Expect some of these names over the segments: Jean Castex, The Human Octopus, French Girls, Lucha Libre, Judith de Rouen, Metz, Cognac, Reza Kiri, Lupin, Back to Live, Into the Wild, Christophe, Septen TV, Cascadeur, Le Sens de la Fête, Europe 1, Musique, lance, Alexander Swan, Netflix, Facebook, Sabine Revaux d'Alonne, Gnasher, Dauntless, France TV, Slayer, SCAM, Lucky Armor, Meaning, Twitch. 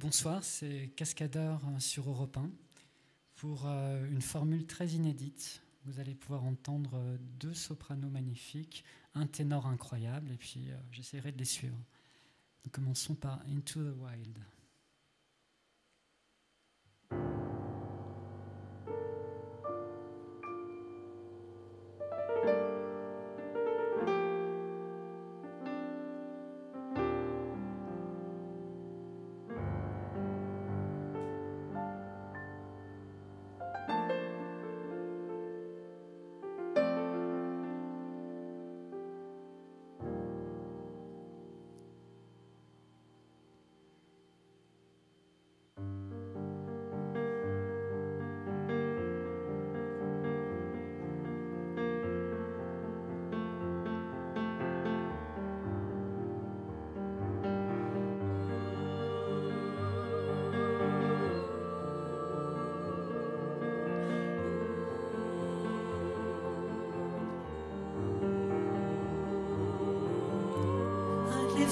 Bonsoir, c'est Cascadeur sur Europe 1 pour une formule très inédite. Vous allez pouvoir entendre deux sopranos magnifiques, un ténor incroyable, et puis j'essaierai de les suivre. Nous commençons par Into the Wild.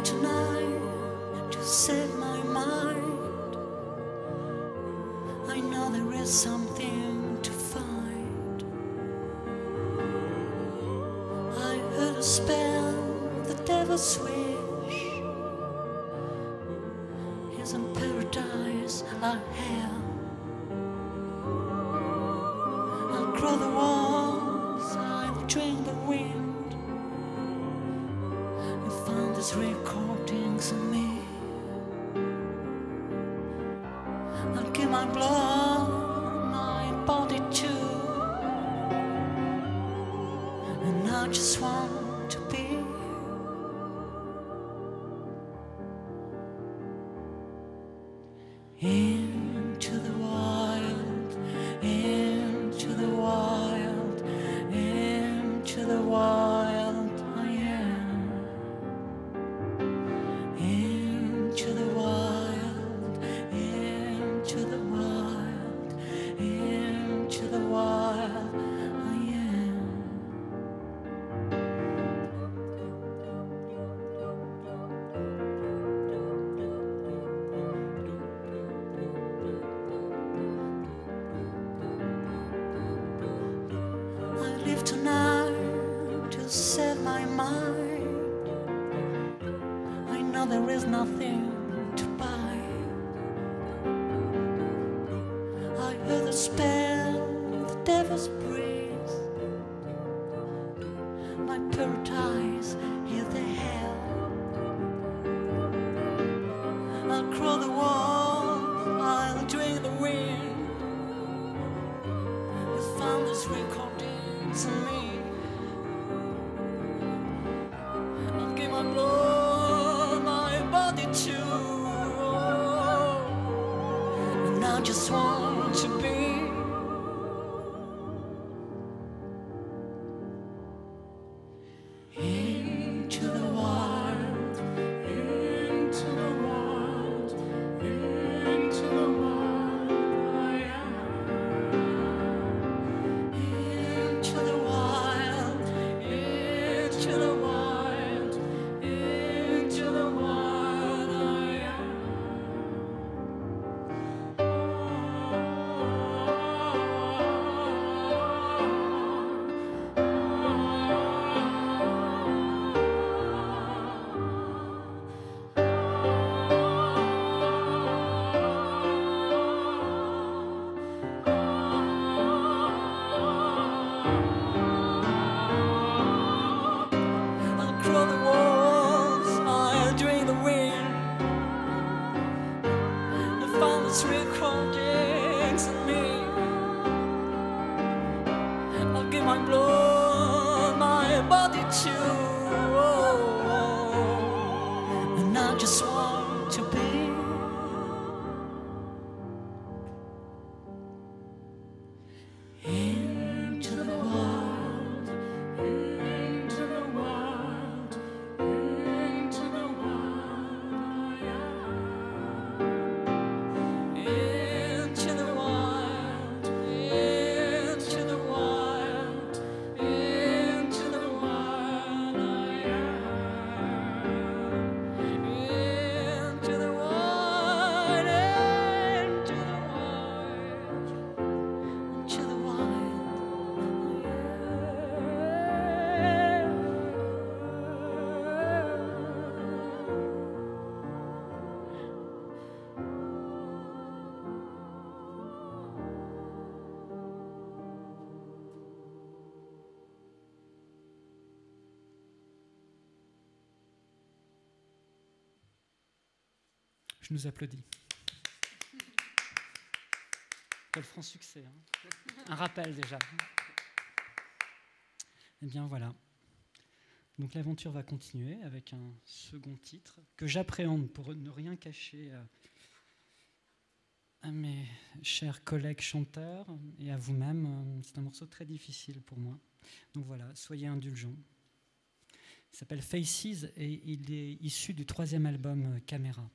Tonight to save my mind. I know there is something to find. I heard a spell, the devil's wish. Isn't paradise a hell? I'll crawl the walls, I'll drain the wind. These recordings of me, I'll give my blood, my body too, and I just want to be. Je nous applaudis. Quel franc succès, hein. Un rappel déjà. Eh bien voilà. Donc l'aventure va continuer avec un second titre que j'appréhende pour ne rien cacher à mes chers collègues chanteurs et à vous-même. C'est un morceau très difficile pour moi. Donc voilà, soyez indulgents. Il s'appelle Faces et il est issu du 3e album Caméra.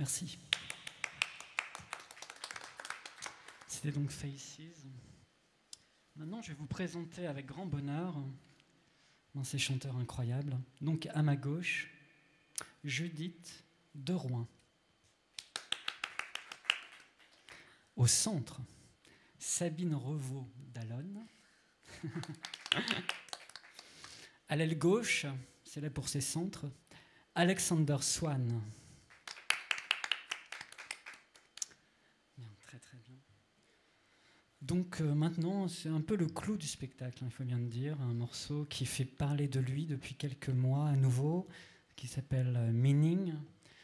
Merci. C'était donc Faces. Maintenant, je vais vous présenter avec grand bonheur ces chanteurs incroyables. Donc, à ma gauche, Judith de Rouen. Au centre, Sabine Revaux d'Alonne. À l'aile gauche, c'est là pour ses centres, Alexander Swan. Bien, très très bien. Donc maintenant, c'est un peu le clou du spectacle, il faut bien le dire, un morceau qui fait parler de lui depuis quelques mois à nouveau, qui s'appelle Meaning.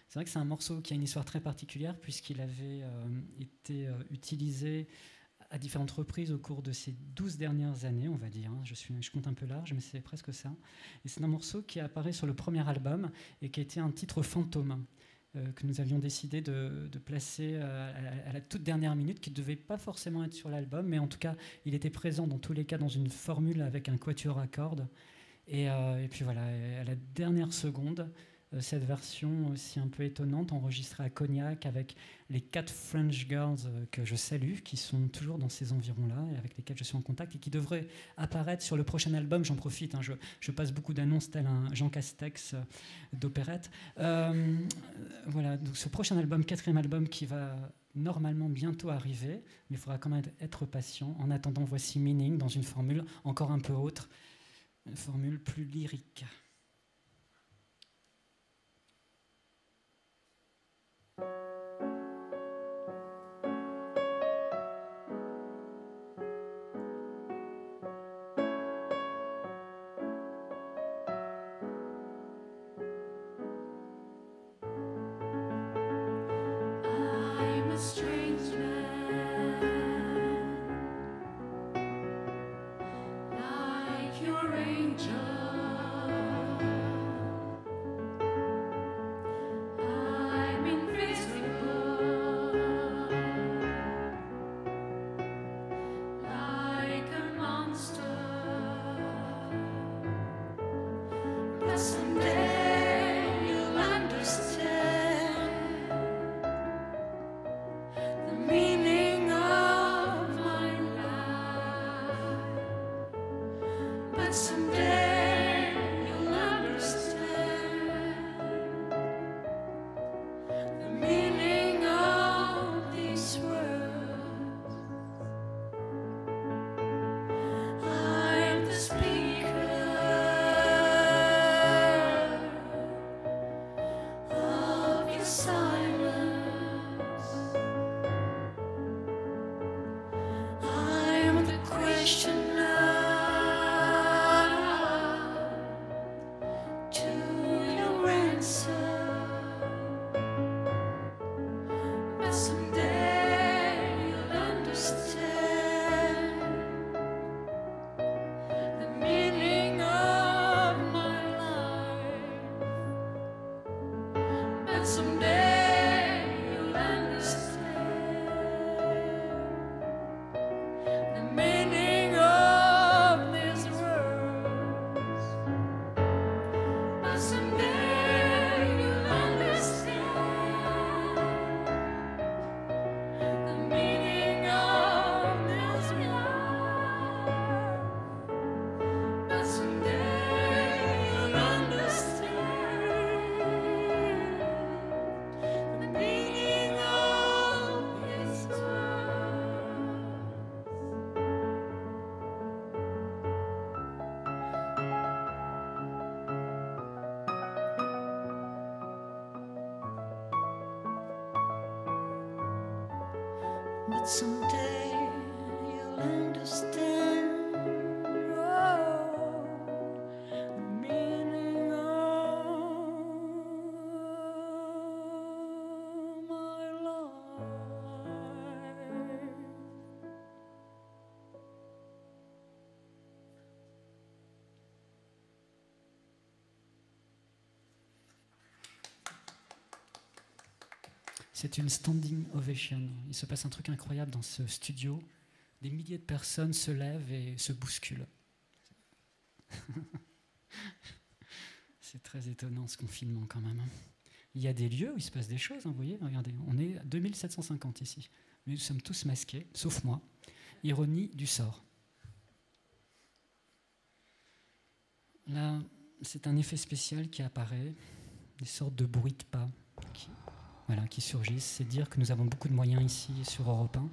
C'est vrai que c'est un morceau qui a une histoire très particulière puisqu'il avait été utilisé à différentes reprises au cours de ces 12 dernières années, on va dire. Je compte un peu large, mais c'est presque ça. Et c'est un morceau qui apparaît sur le premier album et qui était un titre fantôme que nous avions décidé de placer à la toute dernière minute, qui ne devait pas forcément être sur l'album, mais en tout cas, il était présent dans tous les cas dans une formule avec un quatuor à cordes. Et puis voilà, à la dernière seconde, cette version aussi un peu étonnante, enregistrée à Cognac avec les 4 French Girls que je salue, qui sont toujours dans ces environs-là, et avec lesquelles je suis en contact, et qui devraient apparaître sur le prochain album. J'en profite, je passe beaucoup d'annonces tel un Jean Castex d'opérette. Voilà, donc ce prochain album, 4e album, qui va normalement bientôt arriver, mais il faudra quand même être patient. En attendant, voici Meaning, dans une formule encore un peu autre, une formule plus lyrique. Someday you'll understand, oh, the meaning of my life. C'est une standing ovation. Il se passe un truc incroyable dans ce studio. Des milliers de personnes se lèvent et se bousculent. C'est très étonnant ce confinement quand même. Il y a des lieux où il se passe des choses, hein, vous voyez, regardez, on est à 2750 ici. Mais nous sommes tous masqués, sauf moi. Ironie du sort. Là, c'est un effet spécial qui apparaît, des sortes de bruits de pas. Qui voilà, qui surgissent. C'est dire que nous avons beaucoup de moyens ici sur Europe 1.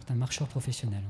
C'est un marcheur professionnel.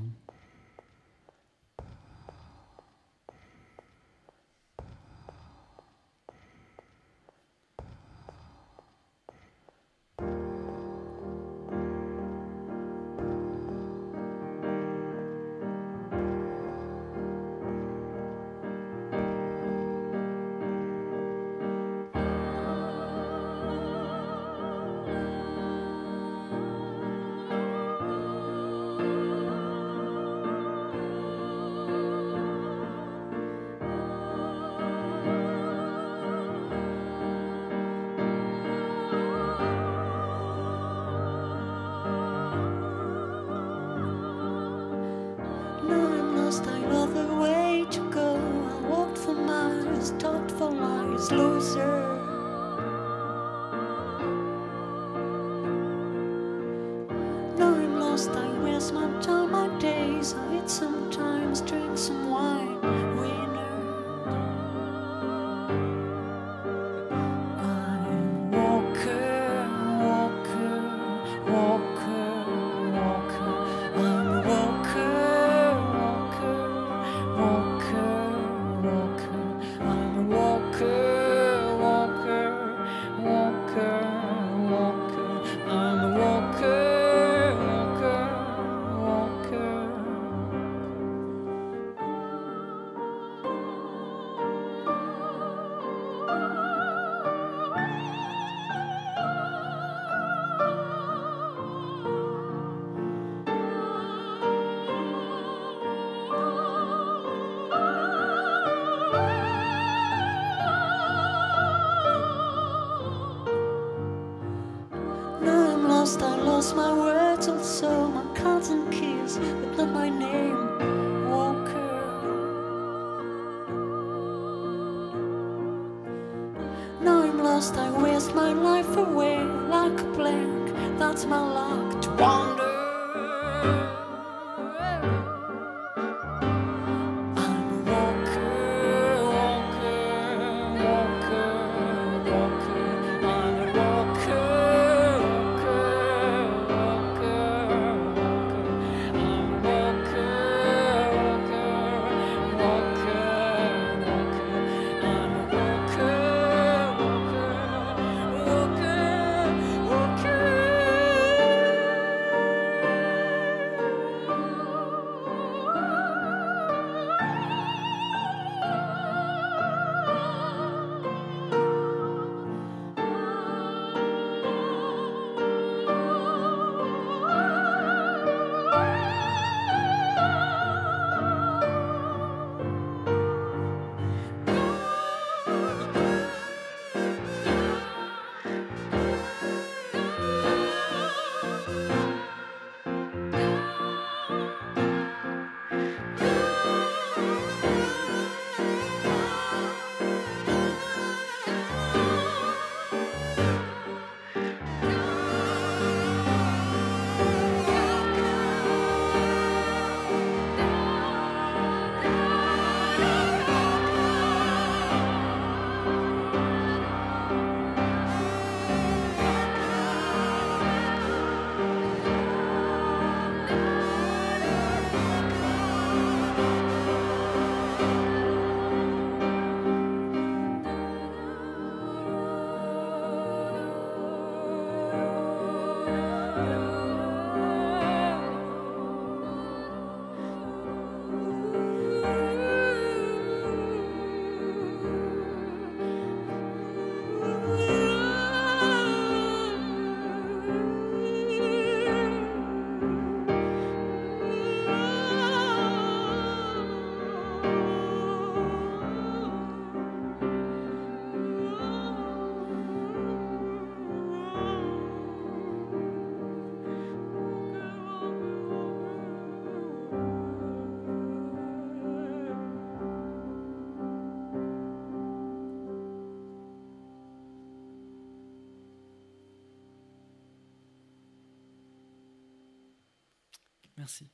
Merci.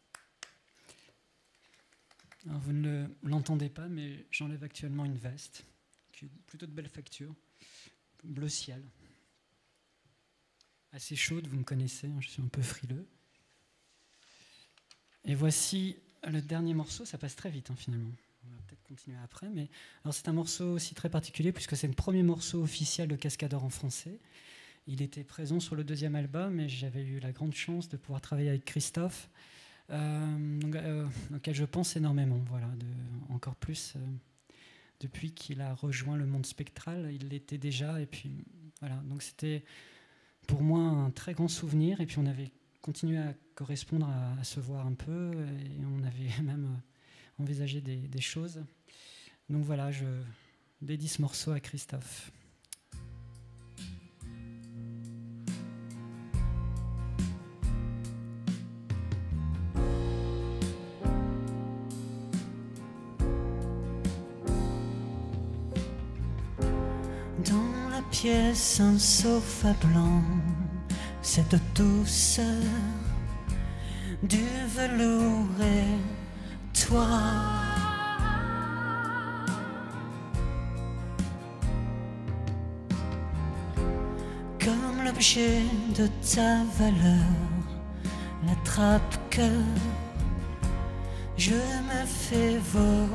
Alors vous ne l'entendez pas, mais j'enlève actuellement une veste, qui est plutôt de belle facture, bleu ciel. assez chaude, vous me connaissez, hein, je suis un peu frileux. Et voici le dernier morceau, ça passe très vite hein, finalement. On va peut-être continuer après, mais c'est un morceau aussi très particulier puisque c'est le premier morceau officiel de Cascadeur en français. Il était présent sur le deuxième album et j'avais eu la grande chance de pouvoir travailler avec Christophe, auquel je pense énormément, voilà, encore plus depuis qu'il a rejoint le monde spectral. Il l'était déjà et puis voilà, donc c'était pour moi un très grand souvenir et puis on avait continué à correspondre, à se voir un peu et on avait même envisagé des choses. Donc voilà, je dédie ce morceau à Christophe. Pièce, un sofa blanc, cette douceur du velours et toi. Comme l'objet de ta valeur, l'attrape-cœur, je me fais voleur.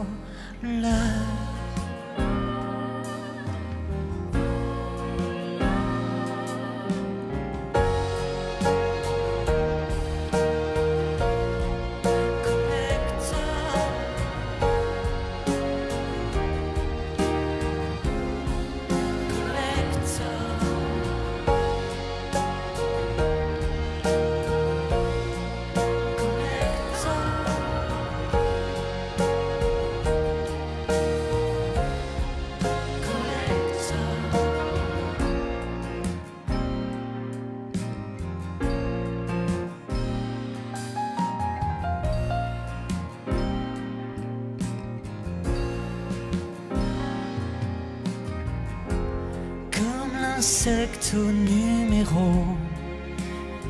Insecte au numéro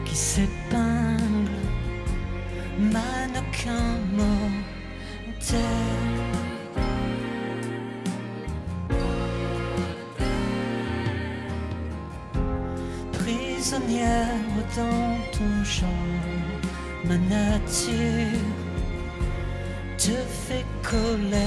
qui s'épingle, mannequin mortel, prisonnière dans ton genre, ma nature te fait collector.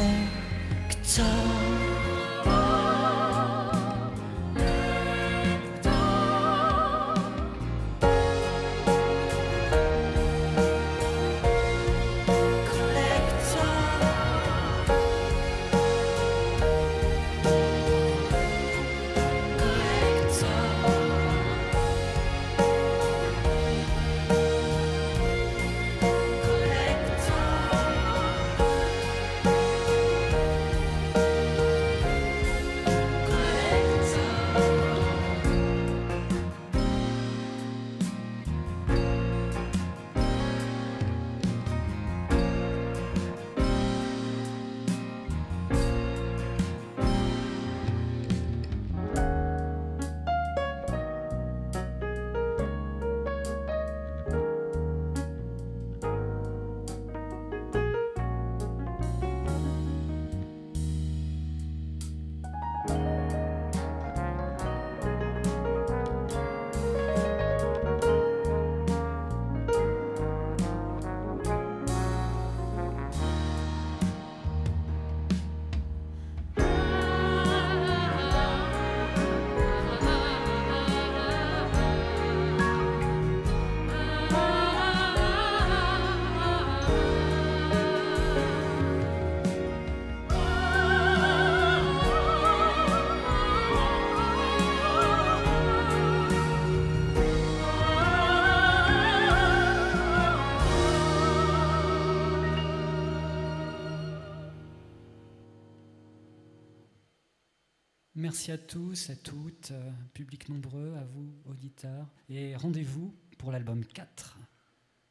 Merci à tous, à toutes, public nombreux, à vous, auditeurs. Et rendez-vous pour l'album 4.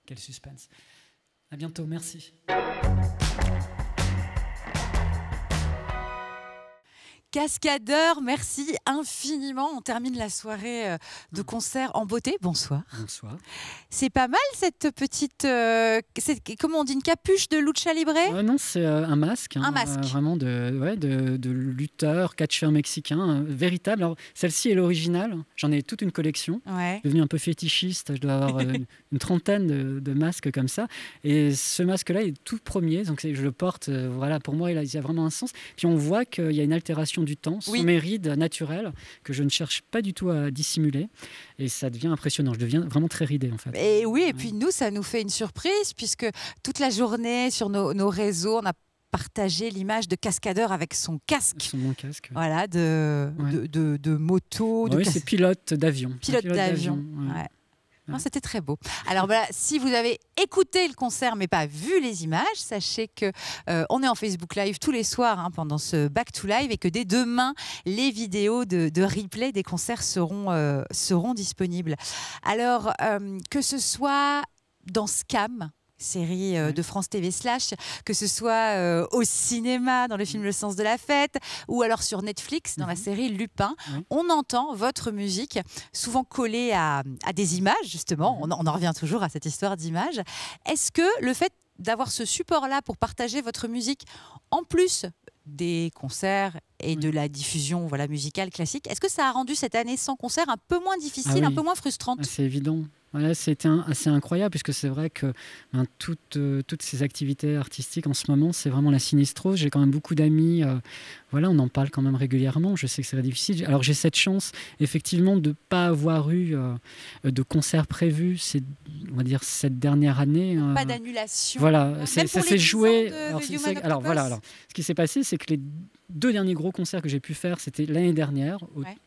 Quel suspense. À bientôt, merci. Cascadeur, merci infiniment. On termine la soirée de concert en beauté. Bonsoir. Bonsoir. C'est pas mal cette petite, comment on dit, une capuche de Lucha Libre? Non, c'est un masque. Hein, un masque. Vraiment de lutteur, catcheur mexicain, véritable. Alors, celle-ci est l'originale. J'en ai toute une collection. Ouais. Je suis devenu un peu fétichiste. Je dois avoir une trentaine de masques comme ça. Et ce masque-là est tout premier. Donc, je le porte. Voilà, pour moi, il a vraiment un sens. Puis, on voit qu'il y a une altération du temps, oui, sont mes rides naturelles que je ne cherche pas du tout à dissimuler, et ça devient impressionnant, je deviens vraiment très ridé en fait. Et oui, et puis nous, ça nous fait une surprise puisque toute la journée sur nos réseaux, on a partager l'image de Cascadeur avec son casque. Son casque, oui. Voilà, de moto. Oui, c'est pilote d'avion. Pilote d'avion, ouais. Ouais. C'était très beau. Alors voilà, si vous avez écouté le concert mais pas vu les images, sachez qu'on est en Facebook Live tous les soirs pendant ce Back to Live, et que dès demain, les vidéos de replay des concerts seront disponibles. Alors, que ce soit dans SCAM, série de France TV /, que ce soit au cinéma dans le film Le Sens de la Fête, ou alors sur Netflix dans la série Lupin, on entend votre musique souvent collée à des images, justement. On en revient toujours à cette histoire d'images. Est-ce que le fait d'avoir ce support-là pour partager votre musique, en plus des concerts et de la diffusion musicale classique, est-ce que ça a rendu cette année sans concert un peu moins difficile, un peu moins frustrante? C'est évident. Voilà, c'était assez incroyable, puisque c'est vrai que toutes ces activités artistiques en ce moment, c'est vraiment la sinistrose. J'ai quand même beaucoup d'amis, voilà, on en parle quand même régulièrement, je sais que c'est difficile. Alors j'ai cette chance effectivement de ne pas avoir eu de concert prévu, on va dire, cette dernière année. Pas d'annulation. Voilà, ça s'est joué. Alors voilà, ce qui s'est passé, c'est que les deux derniers gros concerts que j'ai pu faire, c'était l'année dernière,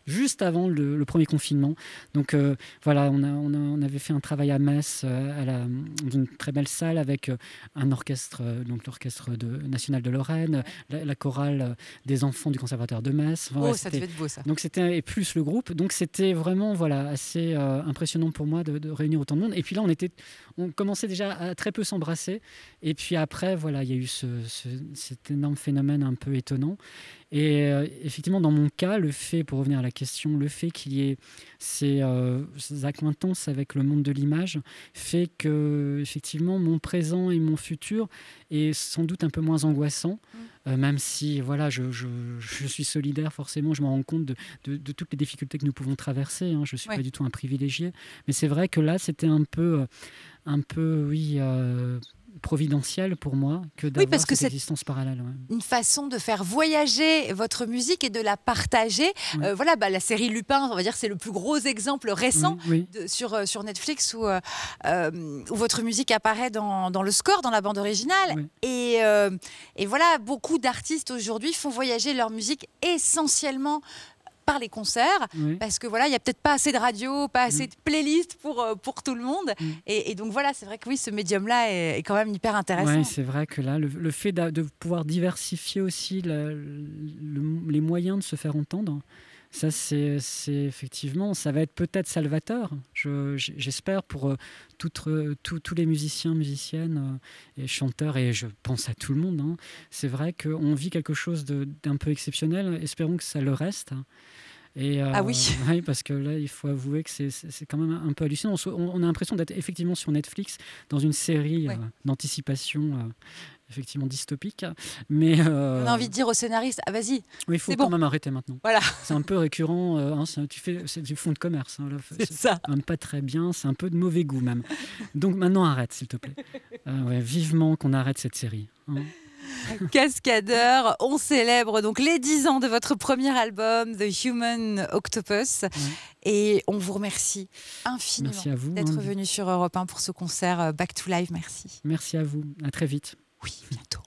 juste avant le premier confinement. Donc voilà, on avait fait un travail à Metz, dans une très belle salle, avec un orchestre, donc l'orchestre national de Lorraine, la chorale des enfants du conservatoire de Metz. Enfin, ça devait être beau, ça. Donc, et plus le groupe. Donc c'était vraiment assez impressionnant pour moi de réunir autant de monde. Et puis là, on commençait déjà à très peu s'embrasser. Et puis après, voilà, il y a eu cet énorme phénomène un peu étonnant. Et effectivement, dans mon cas, pour revenir à la question, le fait qu'il y ait ces accointances avec le monde de l'image fait que, effectivement, mon présent et mon futur est sans doute un peu moins angoissant, même si, voilà, je suis solidaire, forcément, je me rends compte de toutes les difficultés que nous pouvons traverser, je ne suis pas du tout un privilégié, mais c'est vrai que là, c'était un peu, oui... providentiel pour moi que d'avoir cette existence parallèle. Ouais. Une façon de faire voyager votre musique et de la partager. Ouais. Voilà, la série Lupin, on va dire, c'est le plus gros exemple récent sur Netflix où votre musique apparaît dans le score, dans la bande originale. Ouais. Et voilà, beaucoup d'artistes aujourd'hui font voyager leur musique essentiellement par les concerts, parce que voilà, il n'y a peut-être pas assez de radio, pas assez de playlists pour tout le monde, et donc voilà, c'est vrai que oui, ce médium-là est quand même hyper intéressant. Oui, c'est vrai que là, le fait de pouvoir diversifier aussi les moyens de se faire entendre, ça, c'est effectivement, ça va être peut-être salvateur, j'espère, pour tous les musiciens, musiciennes et chanteurs, et je pense à tout le monde. C'est vrai qu'on vit quelque chose d'un peu exceptionnel, espérons que ça le reste. Et ah oui. Oui, parce que là, il faut avouer que c'est quand même un peu hallucinant. On a l'impression d'être effectivement sur Netflix dans une série d'anticipation effectivement dystopique. Mais on a envie de dire au scénariste, ah vas-y, il faut quand même arrêter maintenant. Voilà. C'est un peu récurrent, c'est du fonds de commerce. C'est ça. Même pas très bien, c'est un peu de mauvais goût même. Donc maintenant, arrête, s'il te plaît. Vivement qu'on arrête cette série. Cascadeur, on célèbre donc les 10 ans de votre premier album, The Human Octopus, et on vous remercie infiniment d'être venu sur Europe 1 pour ce concert Back to Live. Merci. Merci à vous, à très vite. Oui, bientôt.